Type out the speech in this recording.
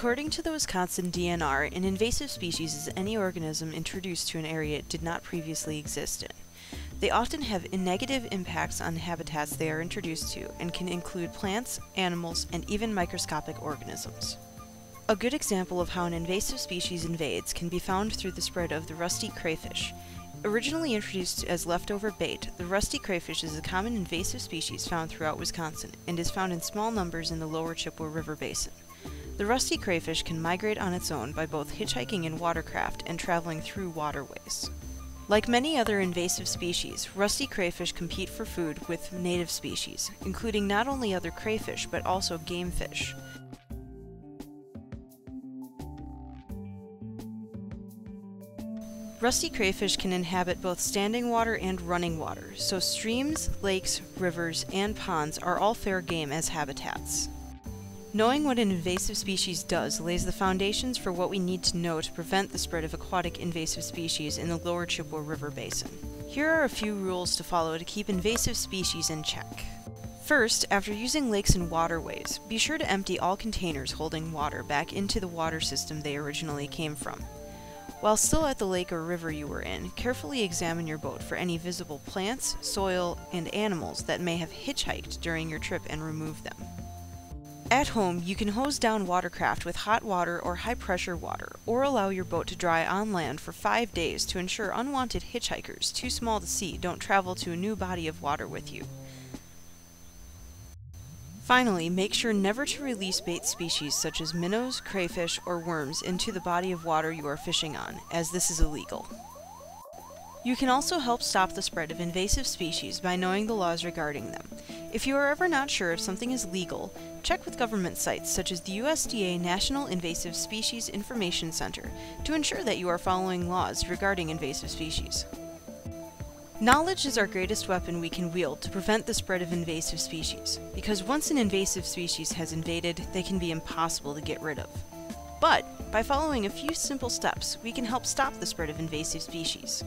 According to the Wisconsin DNR, an invasive species is any organism introduced to an area it did not previously exist in. They often have negative impacts on habitats they are introduced to and can include plants, animals, and even microscopic organisms. A good example of how an invasive species invades can be found through the spread of the rusty crayfish. Originally introduced as leftover bait, the rusty crayfish is a common invasive species found throughout Wisconsin and is found in small numbers in the Lower Chippewa River Basin. The rusty crayfish can migrate on its own by both hitchhiking in watercraft and traveling through waterways. Like many other invasive species, rusty crayfish compete for food with native species, including not only other crayfish but also game fish. Rusty crayfish can inhabit both standing water and running water, so streams, lakes, rivers, and ponds are all fair game as habitats. Knowing what an invasive species does lays the foundations for what we need to know to prevent the spread of aquatic invasive species in the Lower Chippewa River Basin. Here are a few rules to follow to keep invasive species in check. First, after using lakes and waterways, be sure to empty all containers holding water back into the water system they originally came from. While still at the lake or river you were in, carefully examine your boat for any visible plants, soil, and animals that may have hitchhiked during your trip and remove them. At home, you can hose down watercraft with hot water or high-pressure water, or allow your boat to dry on land for 5 days to ensure unwanted hitchhikers too small to see don't travel to a new body of water with you. Finally, make sure never to release bait species such as minnows, crayfish, or worms into the body of water you are fishing on, as this is illegal. You can also help stop the spread of invasive species by knowing the laws regarding them. If you are ever not sure if something is legal, check with government sites such as the USDA National Invasive Species Information Center to ensure that you are following laws regarding invasive species. Knowledge is our greatest weapon we can wield to prevent the spread of invasive species, because once an invasive species has invaded, they can be impossible to get rid of. But by following a few simple steps, we can help stop the spread of invasive species.